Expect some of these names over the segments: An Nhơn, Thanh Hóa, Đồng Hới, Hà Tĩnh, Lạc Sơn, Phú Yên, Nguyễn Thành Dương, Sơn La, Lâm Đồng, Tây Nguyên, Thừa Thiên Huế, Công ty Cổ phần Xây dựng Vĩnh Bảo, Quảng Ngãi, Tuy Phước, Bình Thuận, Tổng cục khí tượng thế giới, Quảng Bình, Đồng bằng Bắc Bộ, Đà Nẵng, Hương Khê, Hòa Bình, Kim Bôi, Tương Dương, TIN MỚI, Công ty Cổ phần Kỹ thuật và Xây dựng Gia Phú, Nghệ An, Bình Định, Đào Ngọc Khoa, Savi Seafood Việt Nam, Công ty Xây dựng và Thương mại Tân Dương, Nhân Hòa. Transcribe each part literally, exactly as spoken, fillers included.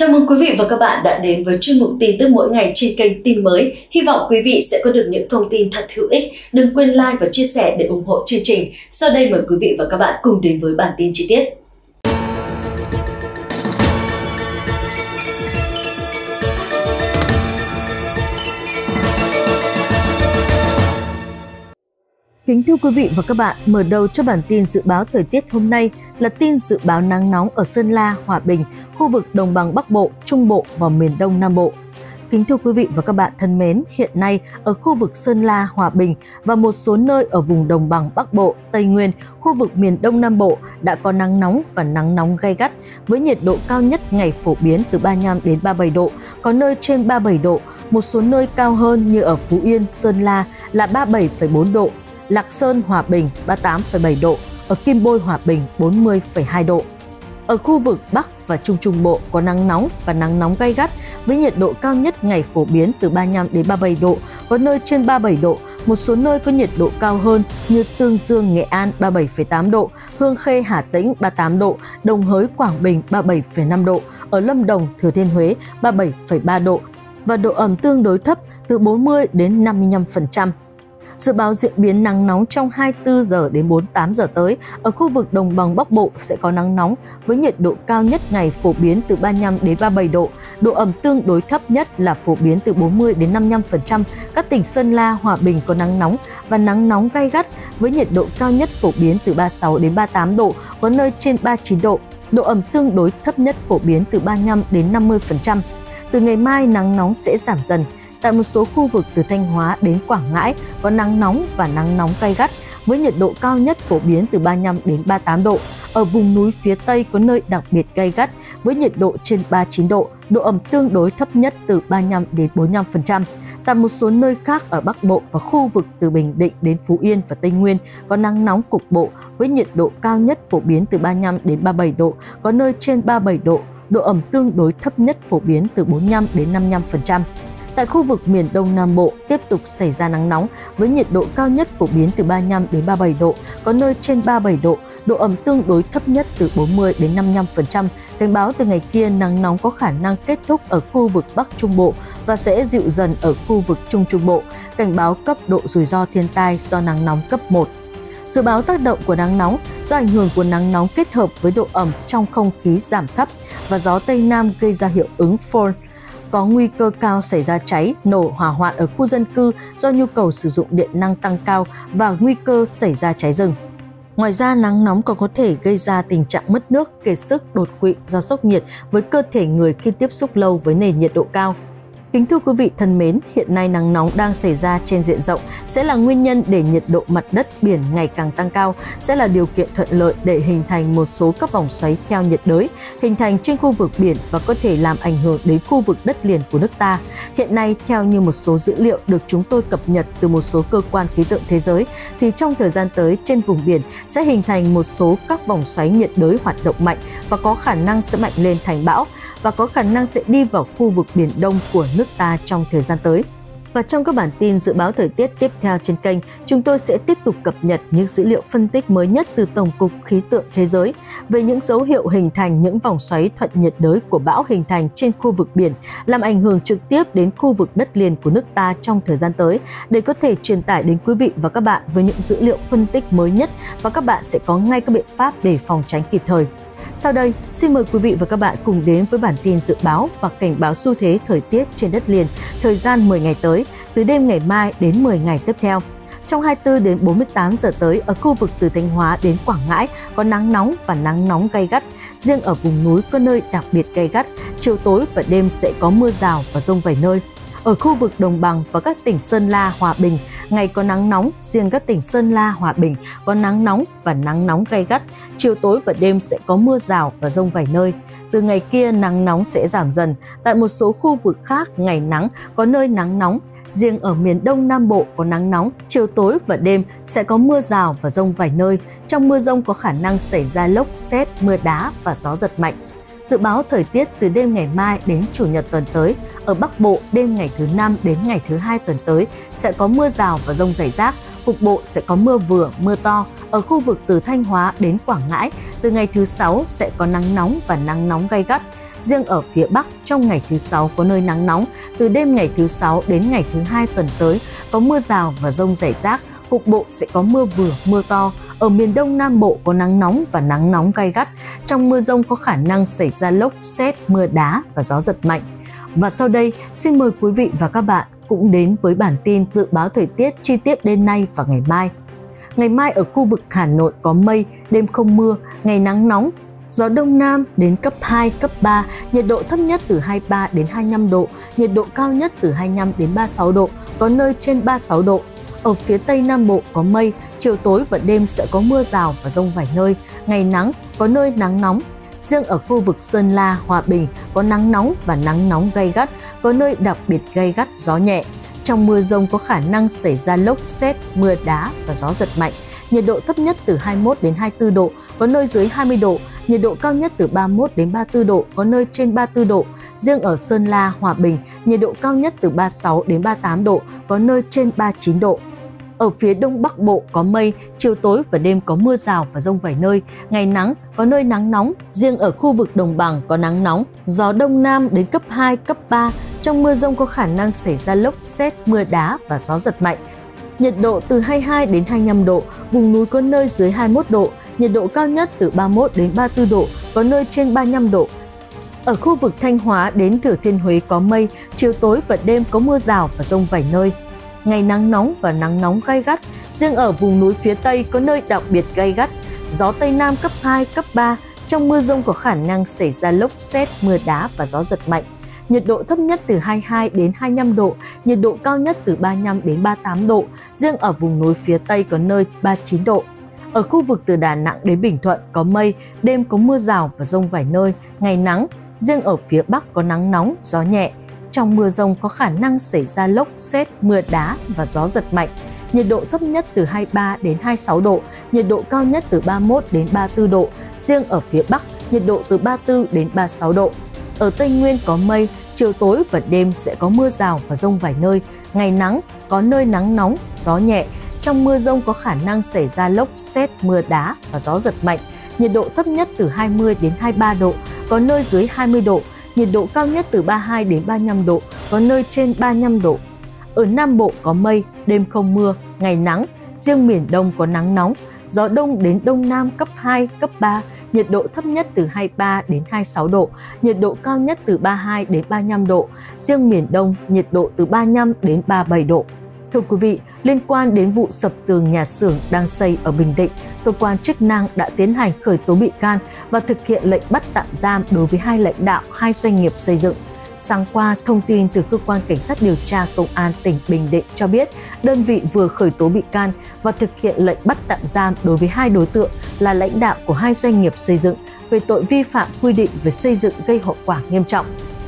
Chào mừng quý vị và các bạn đã đến với chuyên mục tin tức mỗi ngày trên kênh Tin Mới. Hy vọng quý vị sẽ có được những thông tin thật hữu ích. Đừng quên like và chia sẻ để ủng hộ chương trình. Sau đây mời quý vị và các bạn cùng đến với bản tin chi tiết. Kính thưa quý vị và các bạn, mở đầu cho bản tin dự báo thời tiết hôm nay là tin dự báo nắng nóng ở Sơn La, Hòa Bình, khu vực Đồng bằng Bắc Bộ, Trung Bộ và miền Đông Nam Bộ. Kính thưa quý vị và các bạn thân mến, hiện nay ở khu vực Sơn La, Hòa Bình và một số nơi ở vùng Đồng bằng Bắc Bộ, Tây Nguyên, khu vực miền Đông Nam Bộ đã có nắng nóng và nắng nóng gay gắt với nhiệt độ cao nhất ngày phổ biến từ ba mươi lăm đến ba mươi bảy độ, có nơi trên ba mươi bảy độ, một số nơi cao hơn như ở Phú Yên, Sơn La là ba mươi bảy phẩy bốn độ, Lạc Sơn, Hòa Bình ba mươi tám phẩy bảy độ, ở Kim Bôi, Hòa Bình bốn mươi phẩy hai độ. Ở khu vực Bắc và Trung Trung Bộ có nắng nóng và nắng nóng gay gắt với nhiệt độ cao nhất ngày phổ biến từ ba mươi lăm đến ba mươi bảy độ, có nơi trên ba mươi bảy độ, một số nơi có nhiệt độ cao hơn như Tương Dương, Nghệ An ba mươi bảy phẩy tám độ, Hương Khê, Hà Tĩnh ba mươi tám độ, Đồng Hới, Quảng Bình ba mươi bảy phẩy năm độ, ở Lâm Đồng, Thừa Thiên Huế ba mươi bảy phẩy ba độ và độ ẩm tương đối thấp từ bốn mươi đến năm mươi lăm phần trăm. Dự báo diễn biến nắng nóng trong hai mươi tư giờ đến bốn mươi tám giờ tới, ở khu vực Đồng bằng Bắc Bộ sẽ có nắng nóng với nhiệt độ cao nhất ngày phổ biến từ ba mươi lăm đến ba mươi bảy độ, độ ẩm tương đối thấp nhất là phổ biến từ bốn mươi đến năm mươi lăm phần trăm. Các tỉnh Sơn La, Hòa Bình có nắng nóng và nắng nóng gay gắt với nhiệt độ cao nhất phổ biến từ ba mươi sáu đến ba mươi tám độ, có nơi trên ba mươi chín độ, độ ẩm tương đối thấp nhất phổ biến từ ba mươi lăm đến năm mươi phần trăm. Từ ngày mai nắng nóng sẽ giảm dần. Tại một số khu vực từ Thanh Hóa đến Quảng Ngãi có nắng nóng và nắng nóng gay gắt với nhiệt độ cao nhất phổ biến từ ba mươi lăm đến ba mươi tám độ. Ở vùng núi phía Tây có nơi đặc biệt gay gắt với nhiệt độ trên ba mươi chín độ, độ ẩm tương đối thấp nhất từ ba mươi lăm đến bốn mươi lăm phần trăm. Tại một số nơi khác ở Bắc Bộ và khu vực từ Bình Định đến Phú Yên và Tây Nguyên có nắng nóng cục bộ với nhiệt độ cao nhất phổ biến từ ba mươi lăm đến ba mươi bảy độ, có nơi trên ba mươi bảy độ, độ ẩm tương đối thấp nhất phổ biến từ bốn mươi lăm đến năm mươi lăm phần trăm. Tại khu vực miền Đông Nam Bộ tiếp tục xảy ra nắng nóng với nhiệt độ cao nhất phổ biến từ ba mươi lăm đến ba mươi bảy độ, có nơi trên ba mươi bảy độ, độ ẩm tương đối thấp nhất từ bốn mươi đến năm mươi lăm phần trăm. Cảnh báo từ ngày kia nắng nóng có khả năng kết thúc ở khu vực Bắc Trung Bộ và sẽ dịu dần ở khu vực Trung Trung Bộ. Cảnh báo cấp độ rủi ro thiên tai do nắng nóng cấp một. Dự báo tác động của nắng nóng do ảnh hưởng của nắng nóng kết hợp với độ ẩm trong không khí giảm thấp và gió Tây Nam gây ra hiệu ứng phơn, có nguy cơ cao xảy ra cháy, nổ, hỏa hoạn ở khu dân cư do nhu cầu sử dụng điện năng tăng cao và nguy cơ xảy ra cháy rừng. Ngoài ra, nắng nóng còn có thể gây ra tình trạng mất nước, kiệt sức, đột quỵ do sốc nhiệt với cơ thể người khi tiếp xúc lâu với nền nhiệt độ cao. Kính thưa quý vị thân mến, hiện nay nắng nóng đang xảy ra trên diện rộng sẽ là nguyên nhân để nhiệt độ mặt đất biển ngày càng tăng cao, sẽ là điều kiện thuận lợi để hình thành một số các vòng xoáy theo nhiệt đới, hình thành trên khu vực biển và có thể làm ảnh hưởng đến khu vực đất liền của nước ta. Hiện nay, theo như một số dữ liệu được chúng tôi cập nhật từ một số cơ quan khí tượng thế giới, thì trong thời gian tới trên vùng biển sẽ hình thành một số các vòng xoáy nhiệt đới hoạt động mạnh và có khả năng sẽ mạnh lên thành bão và có khả năng sẽ đi vào khu vực Biển Đông của nước ta trong thời gian tới. Và trong các bản tin dự báo thời tiết tiếp theo trên kênh, chúng tôi sẽ tiếp tục cập nhật những dữ liệu phân tích mới nhất từ Tổng cục Khí tượng Thế giới về những dấu hiệu hình thành những vòng xoáy thuận nhiệt đới của bão hình thành trên khu vực biển, làm ảnh hưởng trực tiếp đến khu vực đất liền của nước ta trong thời gian tới, để có thể truyền tải đến quý vị và các bạn với những dữ liệu phân tích mới nhất và các bạn sẽ có ngay các biện pháp để phòng tránh kịp thời. Sau đây, xin mời quý vị và các bạn cùng đến với bản tin dự báo và cảnh báo xu thế thời tiết trên đất liền thời gian mười ngày tới, từ đêm ngày mai đến mười ngày tiếp theo. Trong hai mươi tư đến bốn mươi tám giờ tới, ở khu vực từ Thanh Hóa đến Quảng Ngãi có nắng nóng và nắng nóng gay gắt. Riêng ở vùng núi có nơi đặc biệt gay gắt, chiều tối và đêm sẽ có mưa rào và dông vài nơi. Ở khu vực Đồng bằng và các tỉnh Sơn La, Hòa Bình, ngày có nắng nóng, riêng các tỉnh Sơn La, Hòa Bình có nắng nóng và nắng nóng gay gắt. Chiều tối và đêm sẽ có mưa rào và dông vài nơi. Từ ngày kia, nắng nóng sẽ giảm dần. Tại một số khu vực khác, ngày nắng, có nơi nắng nóng. Riêng ở miền Đông Nam Bộ có nắng nóng, chiều tối và đêm sẽ có mưa rào và dông vài nơi. Trong mưa dông có khả năng xảy ra lốc, sét, mưa đá và gió giật mạnh. Dự báo thời tiết từ đêm ngày mai đến Chủ nhật tuần tới, ở Bắc Bộ đêm ngày thứ năm đến ngày thứ hai tuần tới sẽ có mưa rào và dông rải rác, cục bộ sẽ có mưa vừa, mưa to. Ở khu vực từ Thanh Hóa đến Quảng Ngãi, từ ngày thứ sáu sẽ có nắng nóng và nắng nóng gay gắt. Riêng ở phía Bắc, trong ngày thứ Sáu có nơi nắng nóng, từ đêm ngày thứ Sáu đến ngày thứ Hai tuần tới có mưa rào và dông rải rác, cục bộ sẽ có mưa vừa, mưa to. Ở miền Đông Nam Bộ có nắng nóng và nắng nóng gay gắt. Trong mưa dông có khả năng xảy ra lốc, sét, mưa đá và gió giật mạnh. Và sau đây, xin mời quý vị và các bạn cũng đến với bản tin dự báo thời tiết chi tiết đêm nay và ngày mai. Ngày mai ở khu vực Hà Nội có mây, đêm không mưa, ngày nắng nóng, gió Đông Nam đến cấp hai, cấp ba, nhiệt độ thấp nhất từ hai mươi ba đến hai mươi lăm độ, nhiệt độ cao nhất từ hai mươi lăm đến ba mươi sáu độ, có nơi trên ba mươi sáu độ. Ở phía Tây Nam Bộ có mây, chiều tối và đêm sẽ có mưa rào và dông vài nơi, ngày nắng, có nơi nắng nóng. Riêng ở khu vực Sơn La, Hòa Bình có nắng nóng và nắng nóng gay gắt, có nơi đặc biệt gay gắt, gió nhẹ. Trong mưa dông có khả năng xảy ra lốc, sét, mưa đá và gió giật mạnh. Nhiệt độ thấp nhất từ hai mươi mốt đến hai mươi tư độ, có nơi dưới hai mươi độ. Nhiệt độ cao nhất từ ba mươi mốt đến ba mươi tư độ, có nơi trên ba mươi tư độ. Riêng ở Sơn La, Hòa Bình, nhiệt độ cao nhất từ ba mươi sáu đến ba mươi tám độ, có nơi trên ba mươi chín độ. Ở phía Đông Bắc Bộ có mây, chiều tối và đêm có mưa rào và dông vài nơi, ngày nắng, có nơi nắng nóng. Riêng ở khu vực Đồng Bằng có nắng nóng, gió Đông Nam đến cấp hai, cấp ba. Trong mưa dông có khả năng xảy ra lốc, sét, mưa đá và gió giật mạnh. Nhiệt độ từ hai mươi hai đến hai mươi lăm độ, vùng núi có nơi dưới hai mươi mốt độ, nhiệt độ cao nhất từ ba mươi mốt đến ba mươi tư độ, có nơi trên ba mươi lăm độ. Ở khu vực Thanh Hóa đến Thừa Thiên Huế có mây, chiều tối và đêm có mưa rào và dông vài nơi. Ngày nắng nóng và nắng nóng gay gắt, riêng ở vùng núi phía Tây có nơi đặc biệt gay gắt, gió Tây Nam cấp hai, cấp ba, trong mưa dông có khả năng xảy ra lốc, sét, mưa đá và gió giật mạnh. Nhiệt độ thấp nhất từ hai mươi hai đến hai mươi lăm độ, nhiệt độ cao nhất từ ba mươi lăm đến ba mươi tám độ, riêng ở vùng núi phía Tây có nơi ba mươi chín độ. Ở khu vực từ Đà Nẵng đến Bình Thuận có mây, đêm có mưa rào và dông vài nơi, ngày nắng, riêng ở phía Bắc có nắng nóng, gió nhẹ. Trong mưa dông có khả năng xảy ra lốc, sét, mưa đá và gió giật mạnh. Nhiệt độ thấp nhất từ hai mươi ba đến hai mươi sáu độ, nhiệt độ cao nhất từ ba mươi mốt đến ba mươi tư độ, riêng ở phía Bắc nhiệt độ từ ba mươi tư đến ba mươi sáu độ. Ở Tây Nguyên có mây, chiều tối và đêm sẽ có mưa rào và dông vài nơi, ngày nắng, có nơi nắng nóng, gió nhẹ. Trong mưa dông có khả năng xảy ra lốc, sét, mưa đá và gió giật mạnh. Nhiệt độ thấp nhất từ hai mươi đến hai mươi ba độ, có nơi dưới hai mươi độ, nhiệt độ cao nhất từ ba mươi hai đến ba mươi lăm độ, có nơi trên ba mươi lăm độ. Ở Nam Bộ có mây, đêm không mưa, ngày nắng, riêng miền Đông có nắng nóng, gió Đông đến Đông Nam cấp hai, cấp ba, nhiệt độ thấp nhất từ hai mươi ba đến hai mươi sáu độ, nhiệt độ cao nhất từ ba mươi hai đến ba mươi lăm độ, riêng miền Đông nhiệt độ từ ba mươi lăm đến ba mươi bảy độ. Thưa quý vị, liên quan đến vụ sập tường nhà xưởng đang xây ở Bình Định, cơ quan chức năng đã tiến hành khởi tố bị can và thực hiện lệnh bắt tạm giam đối với hai lãnh đạo hai doanh nghiệp xây dựng. Sáng qua, thông tin từ cơ quan cảnh sát điều tra Công an tỉnh Bình Định cho biết, đơn vị vừa khởi tố bị can và thực hiện lệnh bắt tạm giam đối với hai đối tượng là lãnh đạo của hai doanh nghiệp xây dựng về tội vi phạm quy định về xây dựng gây hậu quả nghiêm trọng.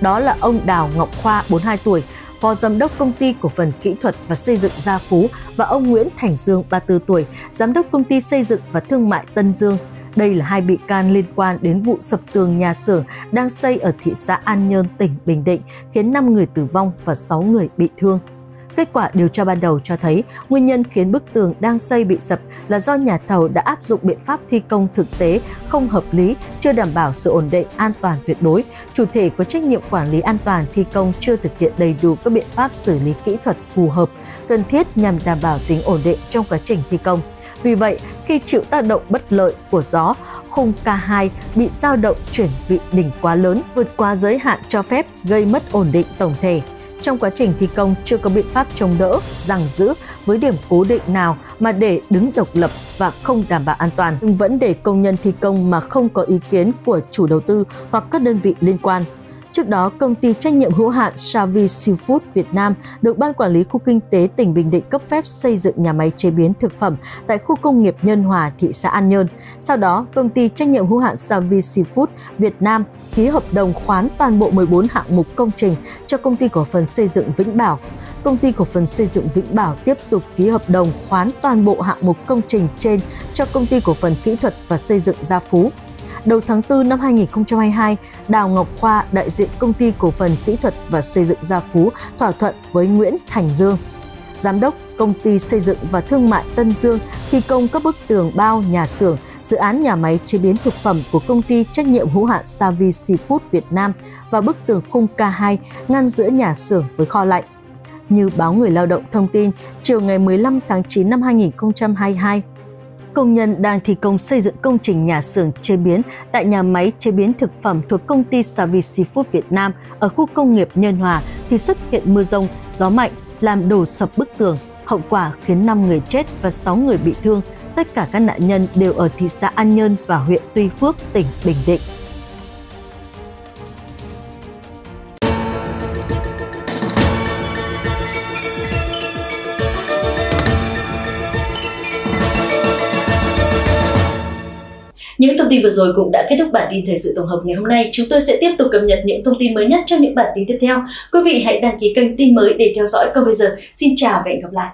Đó là ông Đào Ngọc Khoa, bốn mươi hai tuổi, Phó Giám đốc Công ty Cổ phần Kỹ thuật và Xây dựng Gia Phú và ông Nguyễn Thành Dương, ba mươi tư tuổi, Giám đốc Công ty Xây dựng và Thương mại Tân Dương. Đây là hai bị can liên quan đến vụ sập tường nhà xưởng đang xây ở thị xã An Nhơn, tỉnh Bình Định, khiến năm người tử vong và sáu người bị thương. Kết quả điều tra ban đầu cho thấy, nguyên nhân khiến bức tường đang xây bị sập là do nhà thầu đã áp dụng biện pháp thi công thực tế không hợp lý, chưa đảm bảo sự ổn định an toàn tuyệt đối. Chủ thể có trách nhiệm quản lý an toàn thi công chưa thực hiện đầy đủ các biện pháp xử lý kỹ thuật phù hợp, cần thiết nhằm đảm bảo tính ổn định trong quá trình thi công. Vì vậy, khi chịu tác động bất lợi của gió, khung K hai bị dao động chuyển vị đỉnh quá lớn, vượt quá giới hạn cho phép, gây mất ổn định tổng thể. Trong quá trình thi công chưa có biện pháp chống đỡ, giằng giữ với điểm cố định nào mà để đứng độc lập và không đảm bảo an toàn, nhưng vẫn để công nhân thi công mà không có ý kiến của chủ đầu tư hoặc các đơn vị liên quan. Trước đó, công ty trách nhiệm hữu hạn Savi Seafood Việt Nam được Ban Quản lý Khu Kinh tế tỉnh Bình Định cấp phép xây dựng nhà máy chế biến thực phẩm tại khu công nghiệp Nhân Hòa, thị xã An Nhơn. Sau đó, công ty trách nhiệm hữu hạn Savi Seafood Việt Nam ký hợp đồng khoán toàn bộ mười bốn hạng mục công trình cho Công ty Cổ phần Xây dựng Vĩnh Bảo. Công ty Cổ phần Xây dựng Vĩnh Bảo tiếp tục ký hợp đồng khoán toàn bộ hạng mục công trình trên cho Công ty Cổ phần Kỹ thuật và Xây dựng Gia Phú. Đầu tháng tư năm hai nghìn không trăm hai mươi hai, Đào Ngọc Khoa, đại diện Công ty Cổ phần Kỹ thuật và Xây dựng Gia Phú, thỏa thuận với Nguyễn Thành Dương, Giám đốc Công ty Xây dựng và Thương mại Tân Dương, thi công các bức tường bao nhà xưởng dự án nhà máy chế biến thực phẩm của công ty trách nhiệm hữu hạn Savi Seafood Việt Nam và bức tường khung K hai ngăn giữa nhà xưởng với kho lạnh. Như báo Người Lao động thông tin, chiều ngày mười lăm tháng chín năm hai nghìn không trăm hai mươi hai, công nhân đang thi công xây dựng công trình nhà xưởng chế biến tại nhà máy chế biến thực phẩm thuộc công ty Savi Seafood Việt Nam ở khu công nghiệp Nhân Hòa thì xuất hiện mưa rông, gió mạnh làm đổ sập bức tường. Hậu quả khiến năm người chết và sáu người bị thương. Tất cả các nạn nhân đều ở thị xã An Nhơn và huyện Tuy Phước, tỉnh Bình Định. Những thông tin vừa rồi cũng đã kết thúc bản tin thời sự tổng hợp ngày hôm nay. Chúng tôi sẽ tiếp tục cập nhật những thông tin mới nhất trong những bản tin tiếp theo. Quý vị hãy đăng ký kênh tin mới để theo dõi. Còn bây giờ, xin chào và hẹn gặp lại!